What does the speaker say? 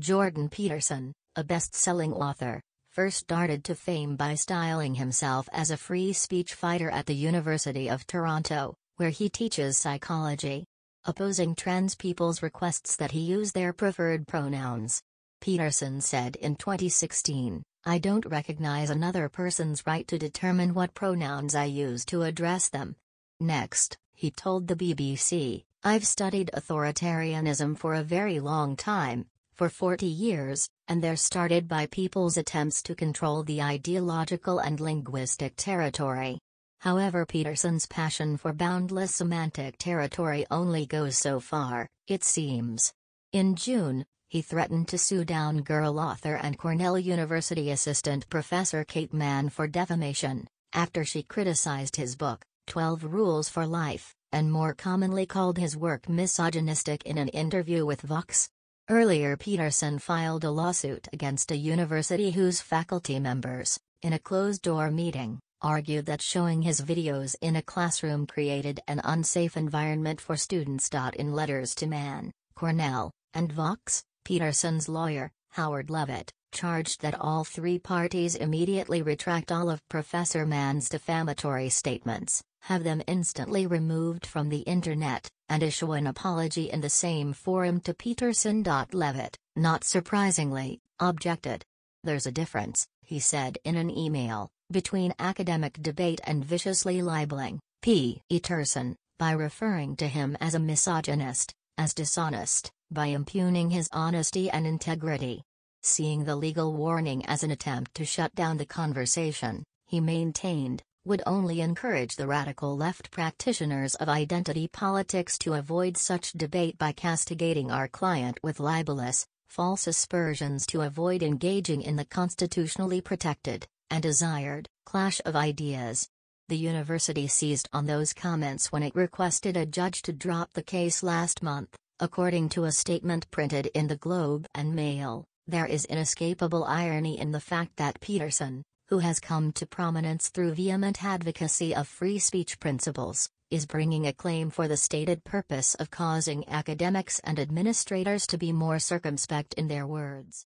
Jordan Peterson, a best-selling author, first started to fame by styling himself as a free speech fighter at the University of Toronto, where he teaches psychology, opposing trans people's requests that he use their preferred pronouns. Peterson said in 2016, "I don't recognize another person's right to determine what pronouns I use to address them." Next, he told the BBC, "I've studied authoritarianism for a very long time, for 40 years, and they're started by people's attempts to control the ideological and linguistic territory." However, Peterson's passion for boundless semantic territory only goes so far, it seems. In June, he threatened to sue Down Girl author and Cornell University assistant professor Kate Mann for defamation, after she criticized his book, 12 Rules for Life, and more commonly called his work misogynistic in an interview with Vox. Earlier, Peterson filed a lawsuit against a university whose faculty members, in a closed-door meeting, argued that showing his videos in a classroom created an unsafe environment for students. In letters to Mann, Cornell, and Vox, Peterson's lawyer, Howard Levitt, charged that all three parties immediately retract all of Professor Mann's defamatory statements, have them instantly removed from the internet, and issue an apology in the same forum to Peterson. Levitt, not surprisingly, objected. "There's a difference," he said in an email, "between academic debate and viciously libeling Peterson, by referring to him as a misogynist, as dishonest, by impugning his honesty and integrity." Seeing the legal warning as an attempt to shut down the conversation, he maintained, would only encourage the radical left practitioners of identity politics to avoid such debate by castigating our client with libelous, false aspersions to avoid engaging in the constitutionally protected and desired clash of ideas. The university seized on those comments when it requested a judge to drop the case last month. According to a statement printed in The Globe and Mail, there is inescapable irony in the fact that Peterson, who has come to prominence through vehement advocacy of free speech principles, is bringing a claim for the stated purpose of causing academics and administrators to be more circumspect in their words.